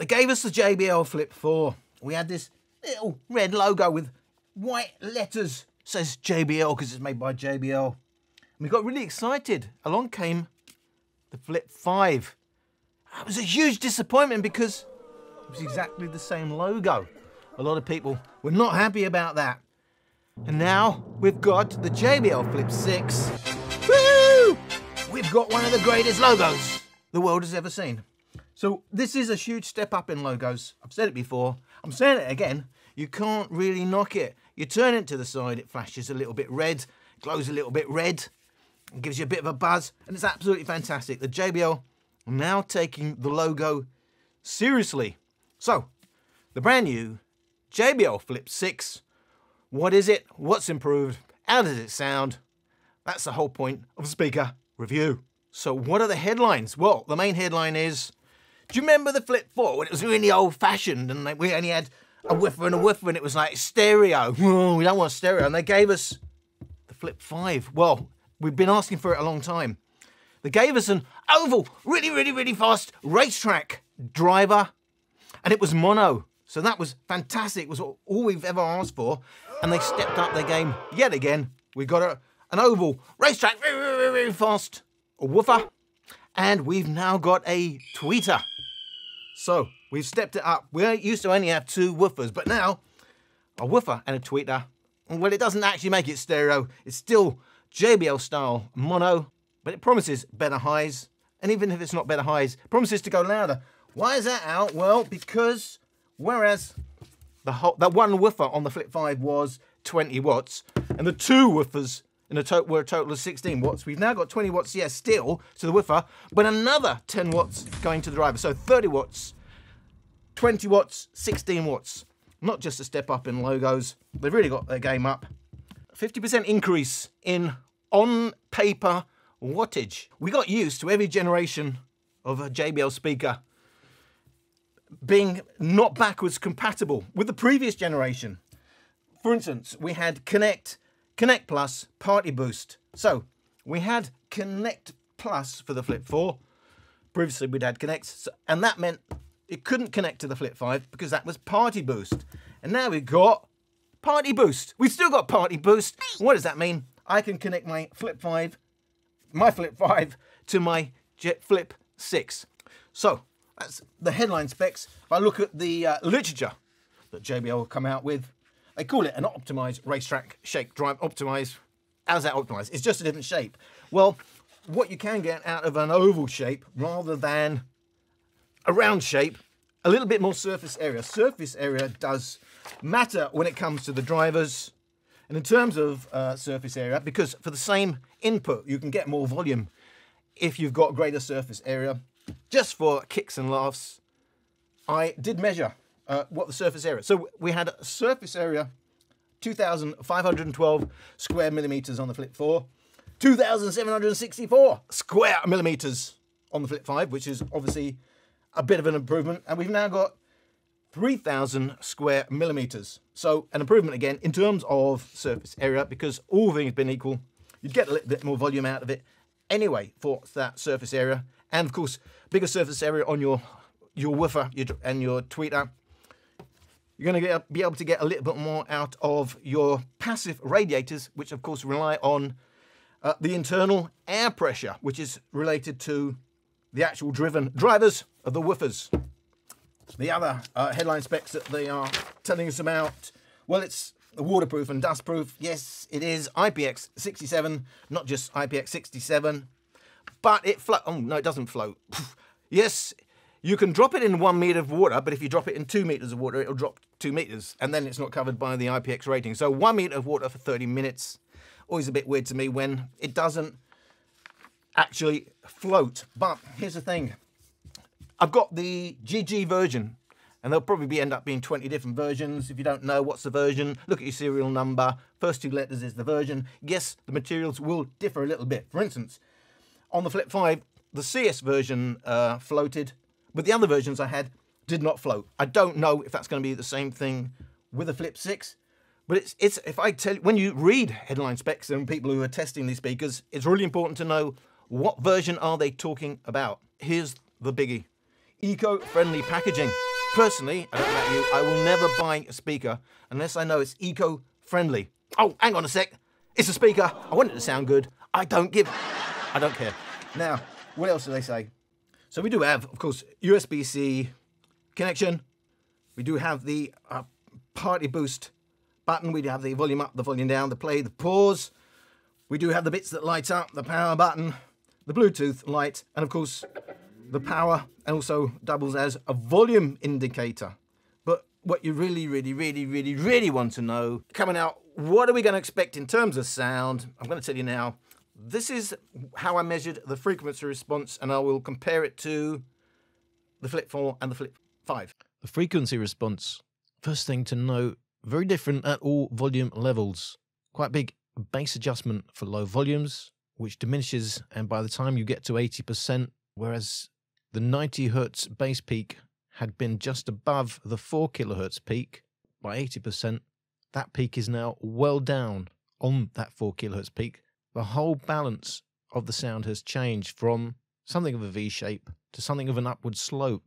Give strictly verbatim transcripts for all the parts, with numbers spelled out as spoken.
They gave us the J B L Flip four. We had this little red logo with white letters. It says J B L because it's made by J B L. And we got really excited. Along came the Flip five. It was a huge disappointment because it was exactly the same logo. A lot of people were not happy about that. And now we've got the J B L Flip six. Woo! We've got one of the greatest logos the world has ever seen. So this is a huge step up in logos. I've said it before, I'm saying it again. You can't really knock it. You turn it to the side, it flashes a little bit red, glows a little bit red, and gives you a bit of a buzz, and it's absolutely fantastic. The J B L are now taking the logo seriously. So, the brand new J B L Flip six. What is it? What's improved? How does it sound? That's the whole point of a speaker review. So what are the headlines? Well, the main headline is, do you remember the Flip four when it was really old fashioned and we only had a woofer and a woofer and it was like stereo? Whoa, we don't want stereo. And they gave us the Flip five. Well, we've been asking for it a long time. They gave us an oval, really, really, really fast racetrack driver and it was mono. So that was fantastic. It was all we've ever asked for. And they stepped up their game yet again. We got a, an oval racetrack, really, really, really fast woofer. And we've now got a tweeter. So we've stepped it up. We used to only have two woofers, but now a woofer and a tweeter. Well, it doesn't actually make it stereo. It's still J B L style mono, but it promises better highs. And even if it's not better highs, it promises to go louder. Why is that out? Well, because whereas the whole, that one woofer on the Flip five was twenty watts and the two woofers in a to were a total of sixteen watts. We've now got twenty watts, yes, still to the woofer, but another ten watts going to the driver. So thirty watts, twenty watts, sixteen watts. Not just a step up in logos. They've really got their game up. fifty percent increase in on-paper wattage. We got used to every generation of a J B L speaker being not backwards compatible with the previous generation. For instance, we had Connect, Connect+, Party Boost. So we had Connect+ for the Flip four. Previously we'd had Connect, and that meant it couldn't connect to the Flip five because that was Party Boost. And now we've got Party Boost. We've still got Party Boost. What does that mean? I can connect my Flip five, my Flip five to my Flip six. So that's the headline specs. If I look at the uh, literature that J B L will come out with, they call it an optimized racetrack shape drive. Optimized, how's that optimized? It's just a different shape. Well, what you can get out of an oval shape rather than a round shape, a little bit more surface area. Surface area does matter when it comes to the drivers. And in terms of uh, surface area, because for the same input, you can get more volume if you've got greater surface area. Just for kicks and laughs, I did measure Uh, what the surface area. So we had a surface area, two thousand five hundred twelve square millimeters on the Flip four, two thousand seven hundred sixty-four square millimeters on the Flip five, which is obviously a bit of an improvement. And we've now got three thousand square millimeters. So an improvement again in terms of surface area, because all things being equal, you'd get a little bit more volume out of it anyway for that surface area. And of course, bigger surface area on your, your woofer your, and your tweeter. You're going to get, be able to get a little bit more out of your passive radiators, which of course rely on uh, the internal air pressure, which is related to the actual driven drivers of the woofers. The other uh, headline specs that they are telling us about, well, it's waterproof and dustproof. Yes, it is I P X sixty-seven, not just I P X sixty-seven, but it float. Oh, no, it doesn't float. Yes, you can drop it in one meter of water, but if you drop it in two meters of water, it'll drop two meters, and then it's not covered by the I P X rating. So one meter of water for thirty minutes. Always a bit weird to me when it doesn't actually float. But here's the thing. I've got the G G version, and there'll probably be, end up being twenty different versions. If you don't know what's the version, look at your serial number. First two letters is the version. Yes, the materials will differ a little bit. For instance, on the Flip five, the C S version uh, floated, but the other versions I had did not float. I don't know if that's going to be the same thing with the Flip six, but it's, it's if I tell you, when you read headline specs and people who are testing these speakers, it's really important to know what version are they talking about. Here's the biggie. eco-friendly packaging. Personally, I don't know about you, I will never buy a speaker unless I know it's eco-friendly. Oh, hang on a sec. It's a speaker. I want it to sound good. I don't give... I don't care. Now, what else do they say? So we do have, of course, U S B C connection. We do have the uh, party boost button. We do have the volume up, the volume down, the play, the pause. We do have the bits that light up, the power button, the Bluetooth light, and of course, the power, and also doubles as a volume indicator. But what you really, really, really, really, really want to know, coming out, what are we going to expect in terms of sound? I'm going to tell you now. This is how I measured the frequency response, and I will compare it to the Flip four and the Flip five. The frequency response, first thing to know, very different at all volume levels. Quite big bass adjustment for low volumes, which diminishes, and by the time you get to eighty percent, whereas the ninety hertz bass peak had been just above the four kilohertz peak by eighty percent, that peak is now well down on that four kilohertz peak. The whole balance of the sound has changed from something of a V-shape to something of an upward slope.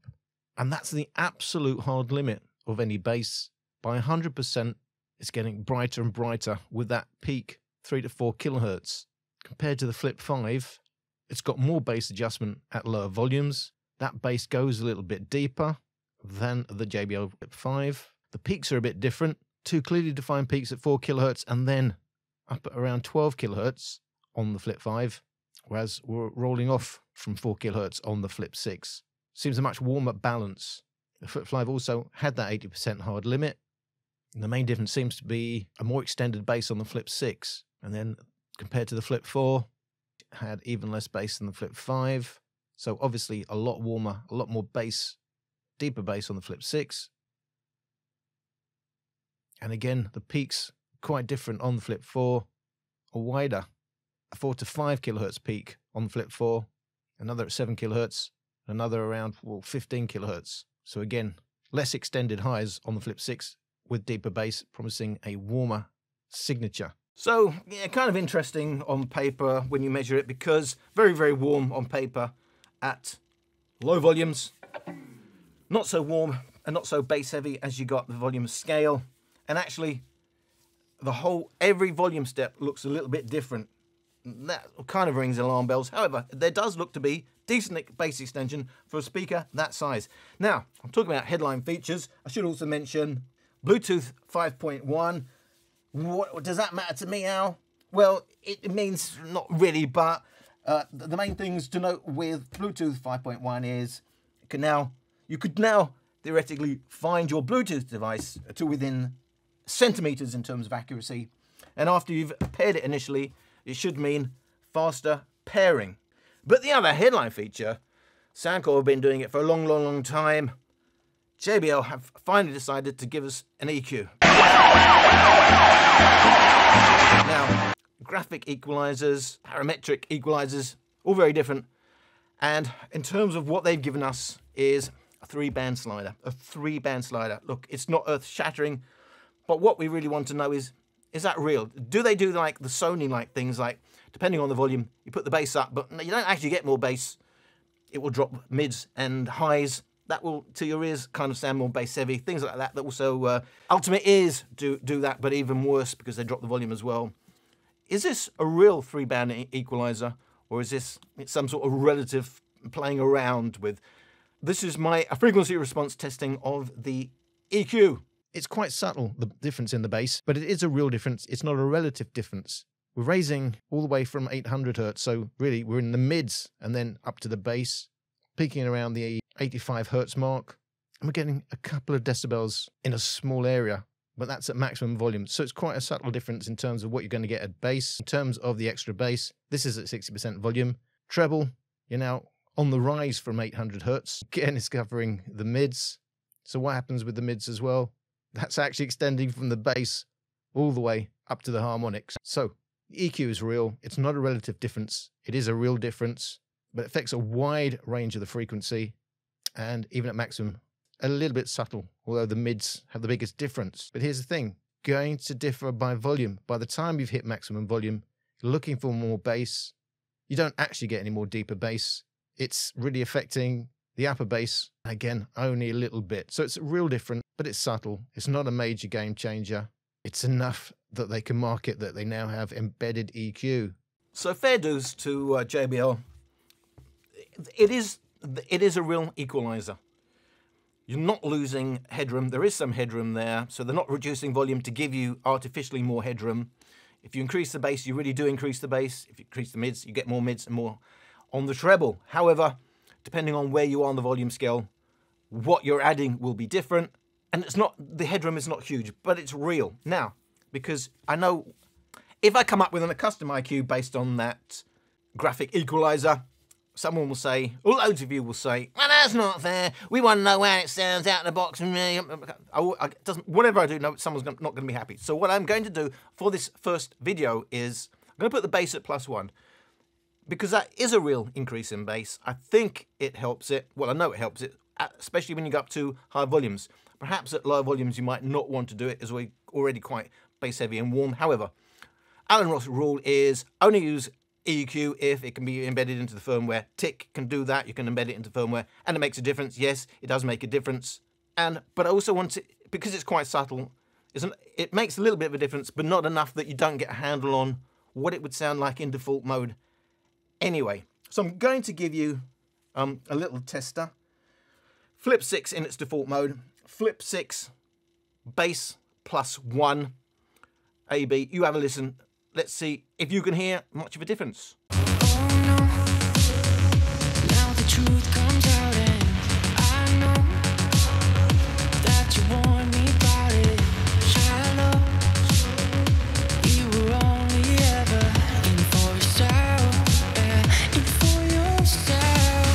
And that's the absolute hard limit of any bass. By one hundred percent, it's getting brighter and brighter with that peak, three to four kilohertz. Compared to the Flip five, it's got more bass adjustment at lower volumes. That bass goes a little bit deeper than the J B L Flip five. The peaks are a bit different. Two clearly defined peaks at four kilohertz and then up at around twelve kilohertz on the Flip five, whereas we're rolling off from four kilohertz on the Flip six. Seems a much warmer balance. The Flip five also had that eighty percent hard limit. And the main difference seems to be a more extended bass on the Flip six. And then compared to the Flip four, it had even less bass than the Flip five. So obviously a lot warmer, a lot more bass, deeper bass on the Flip six. And again, the peaks quite different on the Flip four, or wider, a four to five kilohertz peak on the Flip four, another at seven kilohertz, another around well, fifteen kilohertz. So again, less extended highs on the Flip six with deeper bass, promising a warmer signature. So yeah, kind of interesting on paper when you measure it, because very, very warm on paper at low volumes, not so warm and not so bass heavy as you got the volume scale. And actually, the whole, every volume step looks a little bit different. That kind of rings alarm bells. However, there does look to be decent bass extension for a speaker that size. Now, I'm talking about headline features. I should also mention Bluetooth five point one. What does that matter to me, Al? Well, it means not really, but uh, the main things to note with Bluetooth five point one is you can now, you could now theoretically find your Bluetooth device to within centimeters in terms of accuracy, and after you've paired it initially, it should mean faster pairing. But the other headline feature, Soundcore have been doing it for a long, long, long time. J B L have finally decided to give us an E Q. Now, graphic equalizers, parametric equalizers, all very different. And in terms of what they've given us is a three-band slider, a three-band slider. Look, it's not earth-shattering, but what we really want to know is, is that real? Do they do like the Sony-like things like, depending on the volume, you put the bass up, but you don't actually get more bass. It will drop mids and highs. That will, to your ears, kind of sound more bass heavy, things like that. That also, uh, Ultimate Ears do, do that, but even worse because they drop the volume as well. Is this a real three-band e equalizer, or is this some sort of relative playing around with? This is my frequency response testing of the E Q. It's quite subtle, the difference in the bass, but it is a real difference. It's not a relative difference. We're raising all the way from eight hundred hertz, so really we're in the mids and then up to the bass, peaking around the eighty-five hertz mark, and we're getting a couple of decibels in a small area, but that's at maximum volume. So it's quite a subtle difference in terms of what you're going to get at bass. In terms of the extra bass, this is at sixty percent volume. Treble, you're now on the rise from eight hundred hertz. Again, it's covering the mids. So what happens with the mids as well? That's actually extending from the bass all the way up to the harmonics. So E Q is real. It's not a relative difference. It is a real difference, but it affects a wide range of the frequency, and even at maximum, a little bit subtle, although the mids have the biggest difference. But here's the thing, going to differ by volume. By the time you've hit maximum volume, you're looking for more bass. You don't actually get any more deeper bass. It's really affecting The upper bass, again, only a little bit. So it's real different, but it's subtle. It's not a major game changer. It's enough that they can market that they now have embedded E Q. So fair dues to uh, J B L. It is, it is a real equalizer. You're not losing headroom. There is some headroom there. So they're not reducing volume to give you artificially more headroom. If you increase the bass, you really do increase the bass. If you increase the mids, you get more mids and more on the treble. However, depending on where you are on the volume scale, what you're adding will be different. And it's not, the headroom is not huge, but it's real. Now, because I know if I come up with a custom I Q based on that graphic equalizer, someone will say, loads of you will say, well, that's not fair. We want to know how it sounds out of the box. I, I, doesn't, whatever I do, no, someone's not going to be happy. So what I'm going to do for this first video is I'm going to put the bass at plus one, because that is a real increase in bass. I think it helps it. Well, I know it helps it, especially when you go up to high volumes. Perhaps at low volumes, you might not want to do it, as we're already quite bass heavy and warm. However, Alan Roth's rule is only use E Q if it can be embedded into the firmware. Tick can do that. You can embed it into firmware and it makes a difference. Yes, it does make a difference. And, but I also want to, because it's quite subtle, it's an, it makes a little bit of a difference, but not enough that you don't get a handle on what it would sound like in default mode anyway. So I'm going to give you um, a little tester. Flip six in its default mode. Flip six, bass plus one. A B, you have a listen. Let's see if you can hear much of a difference. Oh, no. Now the truth comes out and I know that you warned me about it. Shallow, you were only ever in for yourself, yeah, in for yourself.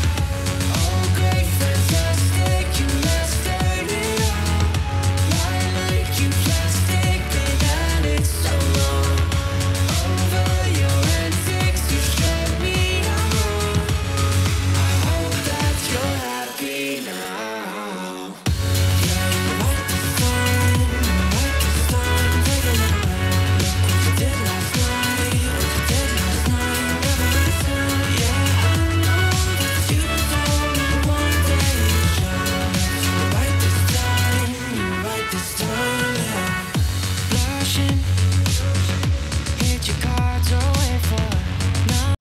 Oh, great, fantastic, you must turn it on. Lie like you plastic, but that it's so long.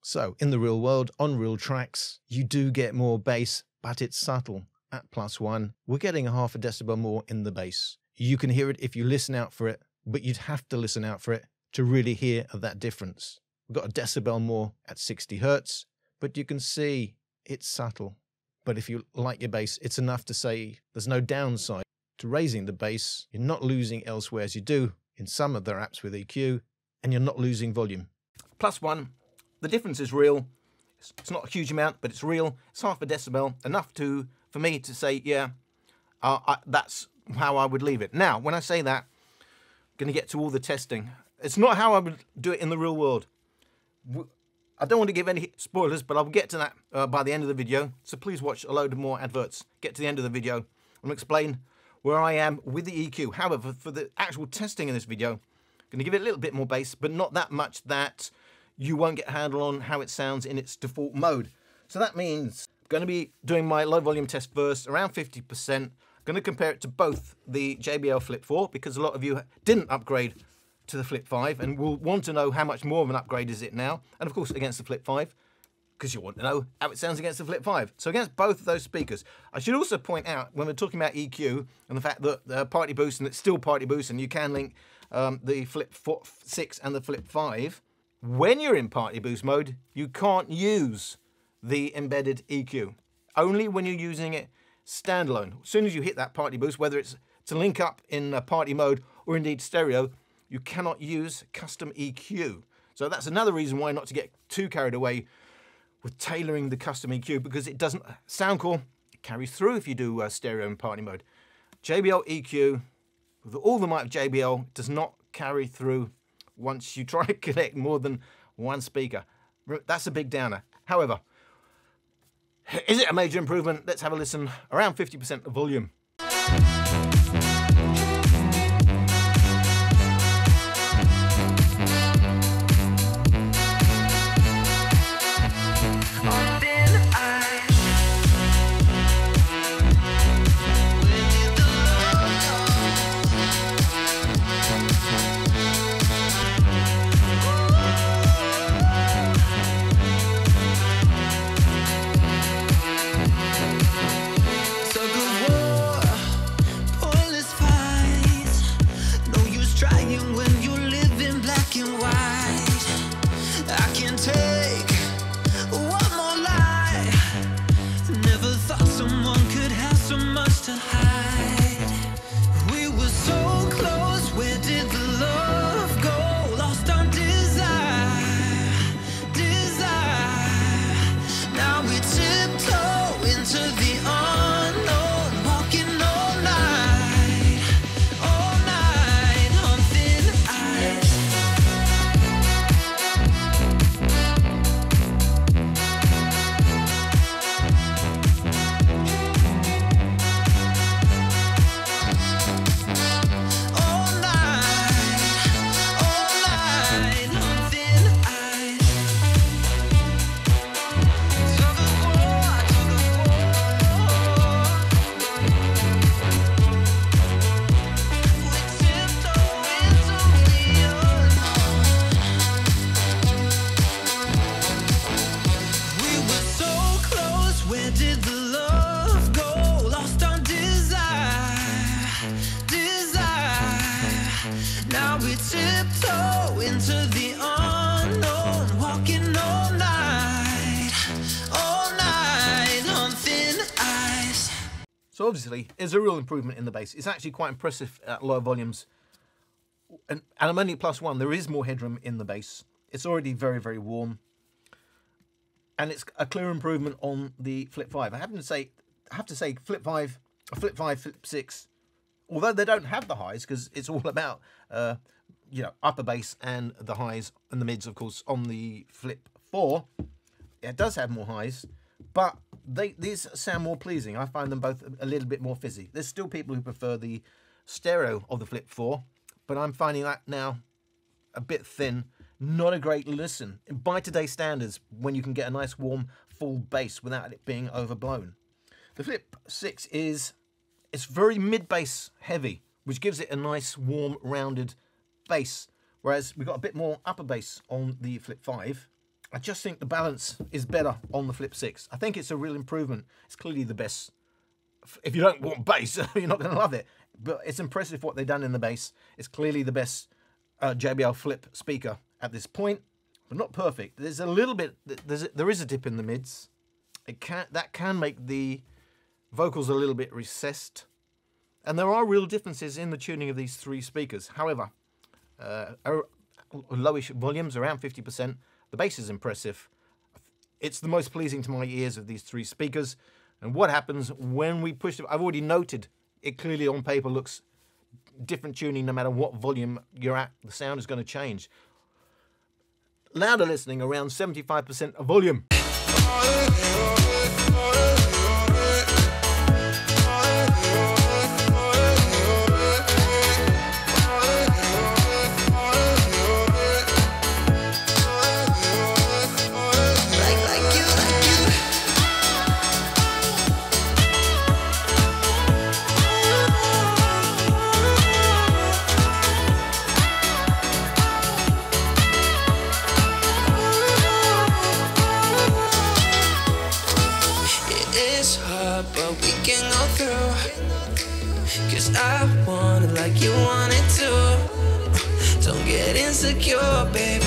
So in the real world, on real tracks, you do get more bass, but it's subtle. At plus one, we're getting a half a decibel more in the bass. You can hear it if you listen out for it, but you'd have to listen out for it to really hear that difference. We've got a decibel more at sixty hertz, but you can see it's subtle. But if you like your bass, it's enough to say there's no downside to raising the bass. You're not losing elsewhere as you do in some of their apps with E Q, and you're not losing volume. Plus one. The difference is real. It's not a huge amount, but it's real. It's half a decibel, enough to, for me to say, yeah, uh, I, that's how I would leave it. Now, when I say that, I'm going to get to all the testing. It's not how I would do it in the real world. I don't want to give any spoilers, but I'll get to that uh, by the end of the video. So please watch a load of more adverts. Get to the end of the video and explain where I am with the E Q. However, for the actual testing in this video, I'm going to give it a little bit more bass, but not that much that you won't get a handle on how it sounds in its default mode. So that means I'm going to be doing my low volume test first, around fifty percent. I'm going to compare it to both the J B L Flip four, because a lot of you didn't upgrade to the Flip five and will want to know how much more of an upgrade is it now. And of course against the Flip five, because you want to know how it sounds against the Flip five. So against both of those speakers. I should also point out, when we're talking about E Q and the fact that uh, Party Boost, and it's still Party Boost, and you can link um, the Flip four, six and the Flip five, when you're in Party Boost mode, you can't use the embedded E Q. Only when you're using it standalone. As soon as you hit that Party Boost, whether it's to link up in party mode or indeed stereo, you cannot use custom E Q. So that's another reason why not to get too carried away with tailoring the custom E Q, because it doesn't, Soundcore carries through if you do uh, stereo and party mode. J B L E Q, with all the might of J B L, does not carry through once you try to connect more than one speaker. That's a big downer. However, is it a major improvement? Let's have a listen. Around fifty percent of volume. So obviously, it's a real improvement in the bass. It's actually quite impressive at lower volumes. And, and I'm only plus one, there is more headroom in the bass. It's already very, very warm. And it's a clear improvement on the Flip five. I happen to say, I have to say Flip five, Flip five, Flip six, although they don't have the highs, because it's all about, uh, you know, upper bass and the highs and the mids, of course, on the Flip four. It does have more highs, but They, these sound more pleasing. I find them both a little bit more fizzy. There's still people who prefer the stereo of the Flip four, but I'm finding that now a bit thin. Not a great listen. By today's standards, when you can get a nice, warm, full bass without it being overblown. The Flip six is it's very mid-bass heavy, which gives it a nice, warm, rounded bass, whereas we've got a bit more upper bass on the Flip five. I just think the balance is better on the Flip six. I think it's a real improvement. It's clearly the best. If you don't want bass, you're not going to love it. But it's impressive what they've done in the bass. It's clearly the best uh, J B L Flip speaker at this point. But not perfect. There's a little bit, there's, there is a dip in the mids. It can, that can make the vocals a little bit recessed. And there are real differences in the tuning of these three speakers. However, uh, lowish volumes, around fifty percent. The bass is impressive. It's the most pleasing to my ears of these three speakers. And what happens when we push it? I've already noted it clearly on paper looks different tuning no matter what volume you're at. The sound is going to change. Louder listening, around seventy-five percent of volume. Cause I want it like you want it too. Don't get insecure, baby.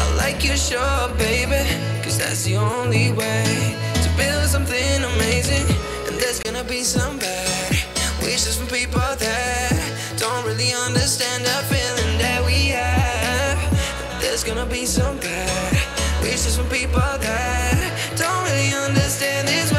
I like you, sure, baby. Cause that's the only way to build something amazing. And there's gonna be some bad wishes from people that don't really understand the feeling that we have. And there's gonna be some bad wishes from people that don't really understand this way.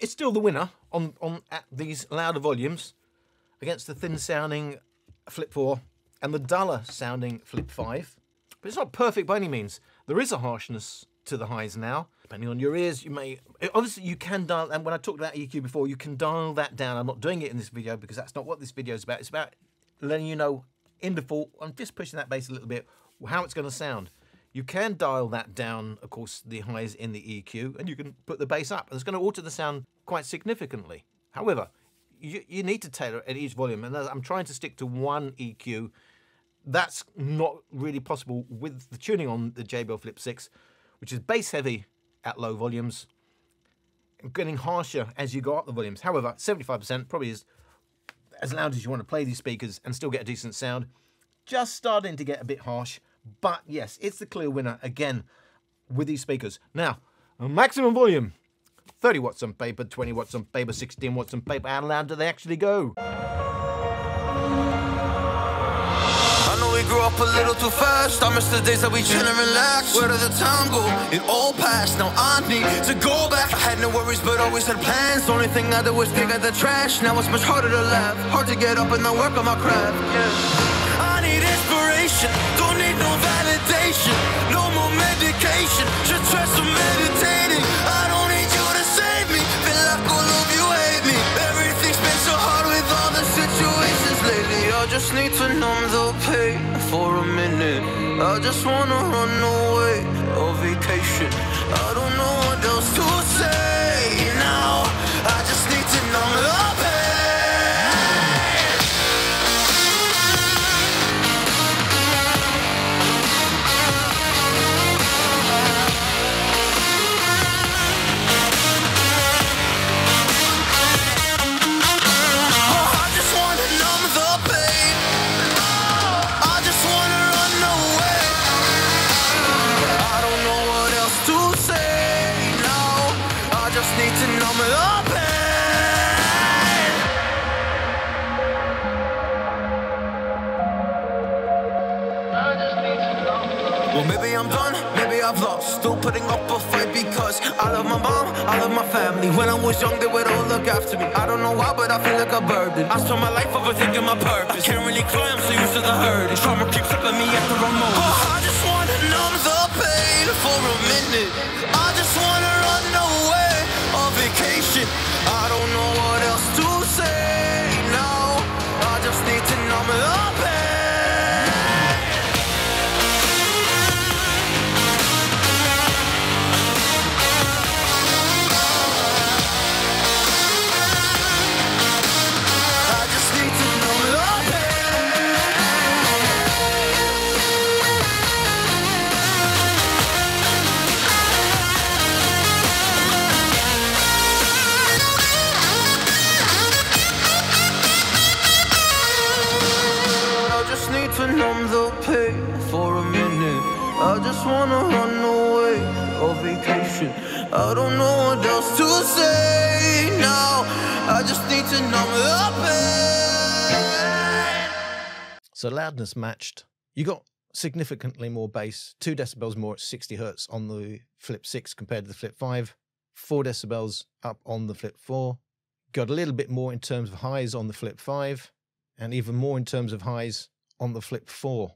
It's still the winner on, on at these louder volumes against the thin sounding Flip four and the duller sounding Flip five. But it's not perfect by any means. There is a harshness to the highs now. Depending on your ears, you may, obviously you can dial, and when I talked about E Q before, you can dial that down. I'm not doing it in this video because that's not what this video is about. It's about letting you know in default, I'm just pushing that bass a little bit, how it's going to sound. You can dial that down, of course, the highs in the E Q, and you can put the bass up. And it's going to alter the sound quite significantly. However, you, you need to tailor it at each volume, and I'm trying to stick to one E Q. That's not really possible with the tuning on the J B L Flip six, which is bass heavy at low volumes, and getting harsher as you go up the volumes. However, seventy-five percent probably is as loud as you want to play these speakers and still get a decent sound. Just starting to get a bit harsh, but yes, it's the clear winner again with these speakers. Now, maximum volume, thirty watts on paper, twenty watts on paper, sixteen watts on paper. How loud do they actually go? I know we grew up a little too fast. I miss the days that we chill and relax. Where did the time go? It all passed. Now I need to go back. I had no worries, but always had plans. Only thing I did was pick out the trash. Now it's much harder to laugh. Hard to get up and not work on my craft. Yeah. I need inspiration. Don't need no validation. No more medication. Just try some meditating. I don't need you to save me. Feel like all of you hate me. Everything's been so hard with all the situations lately. I just need to numb the pain for a minute. I just wanna run away on vacation. I don't know what else to say now. I just need to numb the pain. Still putting up a fight because I love my mom, I love my family. When I was young, they would all look after me. I don't know why, but I feel like a burden. I spent my life overthinking my purpose. I can't really cry, I'm so used to the hurting. Trauma keeps up at me at the wrong moment. Oh, I just wanna numb the pain for a minute. I just wanna run away on vacation. I don't know what else to say now. I just need to numb the pain. I just wanna run away on vacation. I don't know what else to say now. I just need to numb the pain. So loudness matched. You got significantly more bass, two decibels more at sixty hertz on the Flip six compared to the Flip five, four decibels up on the Flip four. Got a little bit more in terms of highs on the Flip five, and even more in terms of highs on the Flip four.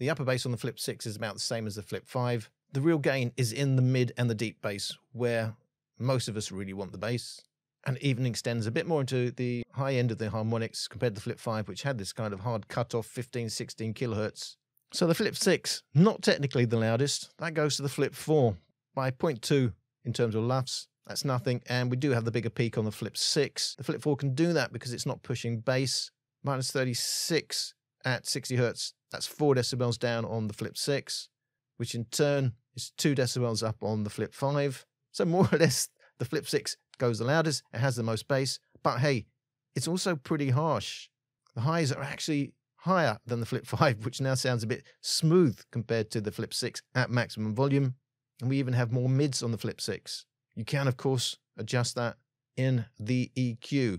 The upper bass on the Flip six is about the same as the Flip five. The real gain is in the mid and the deep bass, where most of us really want the bass, and it even extends a bit more into the high end of the harmonics compared to the Flip five, which had this kind of hard cutoff, fifteen, sixteen kilohertz. So the Flip six, not technically the loudest, that goes to the Flip four by zero point two in terms of luffs. That's nothing, and we do have the bigger peak on the Flip six. The Flip four can do that because it's not pushing bass, minus thirty-six at sixty hertz. That's four decibels down on the Flip six, which in turn is two decibels up on the Flip five. So more or less, the Flip six goes the loudest, it has the most bass, but hey, it's also pretty harsh. The highs are actually higher than the Flip five, which now sounds a bit smooth compared to the Flip six at maximum volume. And we even have more mids on the Flip six. You can, of course, adjust that in the E Q.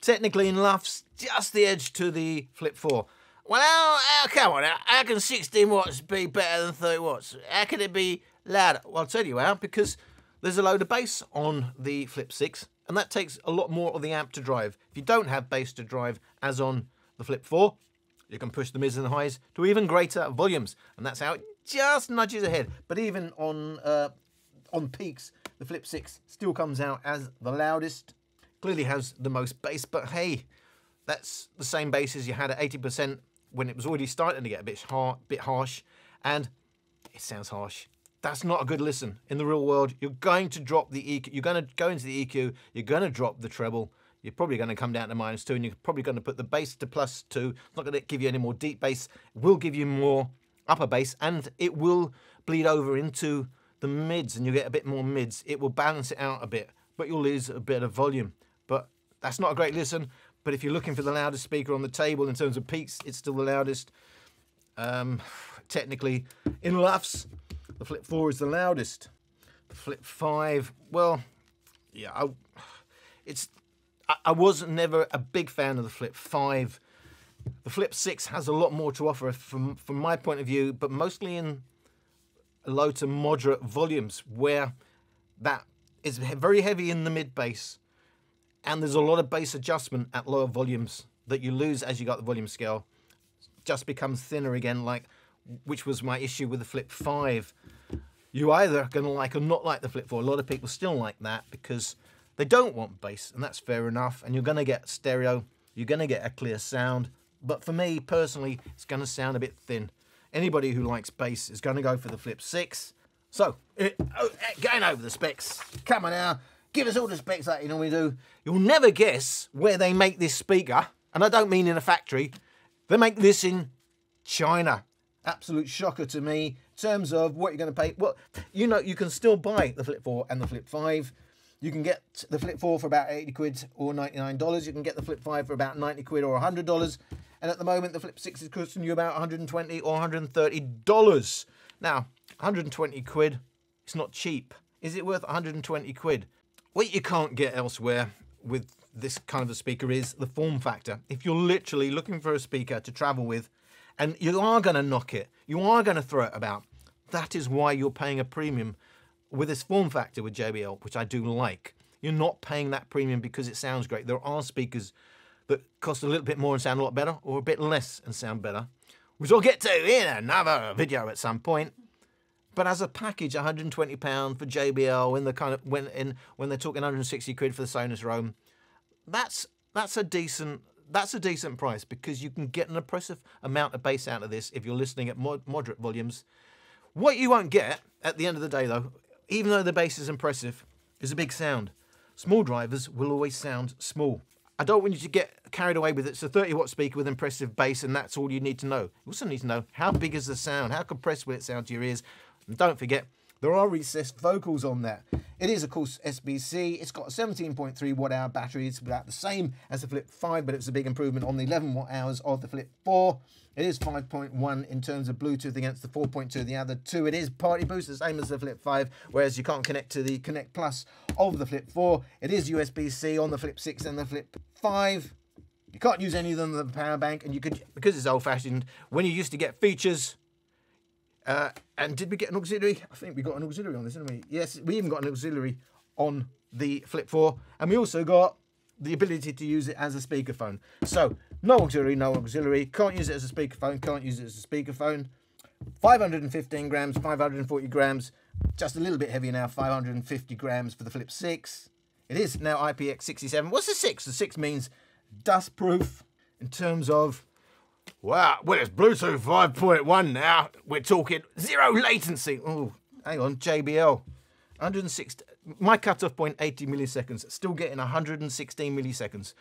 Technically in luffs, just the edge to the Flip four. Well, how, how, come on, how, how can sixteen watts be better than thirty watts? How can it be louder? Well, I'll tell you how, because there's a load of bass on the Flip six, and that takes a lot more of the amp to drive. If you don't have bass to drive, as on the Flip four, you can push the mids and the highs to even greater volumes, and that's how it just nudges ahead. But even on uh, on peaks, the Flip six still comes out as the loudest. Clearly has the most bass, but hey, that's the same bass as you had at eighty percent when it was already starting to get a bit, har bit harsh, and it sounds harsh. That's not a good listen. In the real world, you're going to drop the E Q, you're going to go into the E Q, you're going to drop the treble, you're probably going to come down to minus two, and you're probably going to put the bass to plus two. It's not going to give you any more deep bass. It will give you more upper bass, and it will bleed over into the mids, and you'll get a bit more mids. It will balance it out a bit, but you'll lose a bit of volume. But that's not a great listen. But if you're looking for the loudest speaker on the table in terms of peaks, it's still the loudest. Um, technically, in luffs, the Flip four is the loudest. The Flip five, well, yeah, I, it's. I, I was never a big fan of the Flip five. The Flip six has a lot more to offer from, from my point of view, but mostly in low to moderate volumes where that is very heavy in the mid bass. And there's a lot of bass adjustment at lower volumes that you lose as you got the volume scale. Just becomes thinner again, like which was my issue with the Flip five. You either are gonna like or not like the Flip four. A lot of people still like that because they don't want bass, and that's fair enough. And you're gonna get stereo, you're gonna get a clear sound. But for me personally, it's gonna sound a bit thin. Anybody who likes bass is gonna go for the Flip six. So, it, oh, going over the specs, come on now. Give us all the specs that you normally do. You'll never guess where they make this speaker, and I don't mean in a factory. They make this in China. Absolute shocker to me in terms of what you're going to pay. Well, you know, you can still buy the Flip four and the Flip five. You can get the Flip four for about eighty quid or ninety-nine dollars. You can get the Flip five for about ninety quid or one hundred dollars. And at the moment, the Flip six is costing you about one hundred twenty dollars or one hundred thirty dollars. Now, one hundred twenty quid, it's not cheap. Is it worth one hundred twenty quid? What you can't get elsewhere with this kind of a speaker is the form factor. If you're literally looking for a speaker to travel with, and you are gonna knock it, you are gonna throw it about, that is why you're paying a premium with this form factor with J B L, which I do like. You're not paying that premium because it sounds great. There are speakers that cost a little bit more and sound a lot better, or a bit less and sound better, which I'll get to in another video at some point. But as a package, one hundred twenty pounds for J B L in the kind of when in when they're talking one hundred sixty quid for the Sonos Roam, that's that's a decent that's a decent price because you can get an impressive amount of bass out of this if you're listening at mod, moderate volumes. What you won't get at the end of the day, though, even though the bass is impressive, is a big sound. Small drivers will always sound small. I don't want you to get carried away with it. It's a thirty watt speaker with impressive bass, and that's all you need to know. You also need to know how big is the sound, how compressed will it sound to your ears. And don't forget, there are recessed vocals on that. It is, of course, S B C. It's got a seventeen point three watt hour battery. It's about the same as the Flip five, but it's a big improvement on the eleven watt hours of the Flip four. It is five point one in terms of Bluetooth against the four point two of the other two. It is party boost, the same as the Flip five, whereas you can't connect to the Connect+ of the Flip four. It is U S B C on the Flip six and the Flip five. You can't use any of them on the power bank, and you could, because it's old-fashioned, when you used to get features, Uh, and did we get an auxiliary? I think we got an auxiliary on this, didn't we? Yes, we even got an auxiliary on the Flip four. And we also got the ability to use it as a speakerphone. So, no auxiliary, no auxiliary. Can't use it as a speakerphone, can't use it as a speakerphone. five hundred fifteen grams, five hundred forty grams. Just a little bit heavier now, five hundred fifty grams for the Flip six. It is now I P X sixty-seven. What's the six? The six means dustproof in terms of... Wow, well, it's Bluetooth five point one now. We're talking zero latency. Oh, hang on, J B L. one hundred sixty, my cutoff point, eighty milliseconds. Still getting one hundred sixteen milliseconds.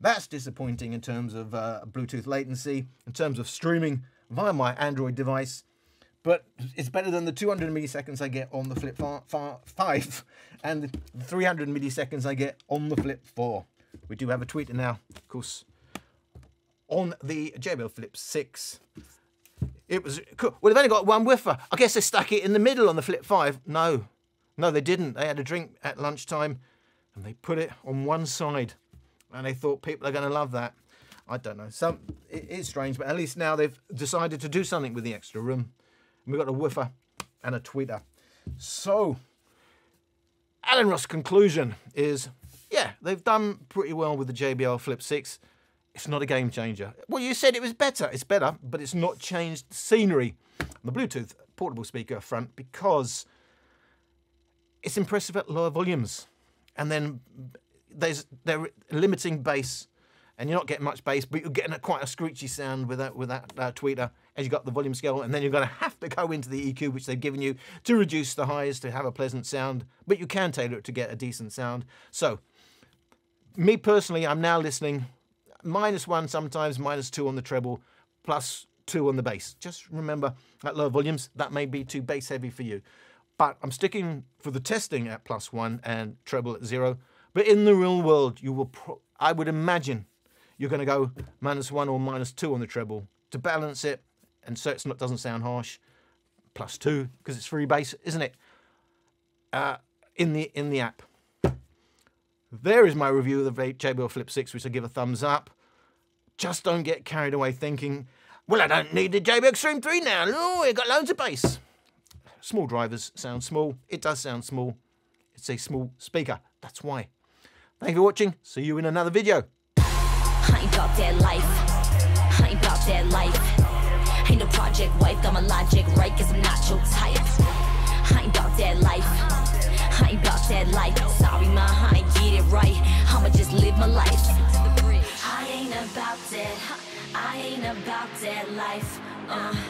That's disappointing in terms of uh, Bluetooth latency, in terms of streaming via my Android device. But it's better than the two hundred milliseconds I get on the Flip five and the three hundred milliseconds I get on the Flip four. We do have a tweeter now, of course. On the J B L Flip six, it was cool. Well, they've only got one woofer. I guess they stuck it in the middle on the Flip five. No, no, they didn't. They had a drink at lunchtime and they put it on one side and they thought people are going to love that. I don't know. Some, it is strange, but at least now they've decided to do something with the extra room. We've got a woofer and a tweeter. So, Alan Ross' conclusion is, yeah, they've done pretty well with the J B L Flip six. It's not a game changer. Well, you said it was better. It's better, but it's not changed scenery. The Bluetooth portable speaker up front because it's impressive at lower volumes. And then there's, they're limiting bass, and you're not getting much bass, but you're getting a, quite a screechy sound with that, with that uh, tweeter as you got the volume scale. And then you're going to have to go into the E Q, which they've given you, to reduce the highs to have a pleasant sound, but you can tailor it to get a decent sound. So me personally, I'm now listening minus one sometimes, minus two on the treble, plus two on the bass. Just remember, at low volumes, that may be too bass heavy for you. But I'm sticking for the testing at plus one and treble at zero. But in the real world, you will, pro I would imagine, you're going to go minus one or minus two on the treble to balance it, and so it doesn't sound harsh. Plus two, because it's free bass, isn't it? Uh, in the in the app. There is my review of the J B L Flip six, which I give a thumbs up. Just don't get carried away thinking, well, I don't need the J B L Xtreme three now. Oh, it got loads of bass. Small drivers sound small. It does sound small. It's a small speaker. That's why. Thank you for watching. See you in another video. I ain't about that life. I ain't about that life. Ain't no project wife. Got my logic right, cause I'm not your type. I ain't about that life. I ain't about that life. Sorry, ma, I ain't get it right. I'ma just live my life. I ain't about that. I ain't about that life. Uh.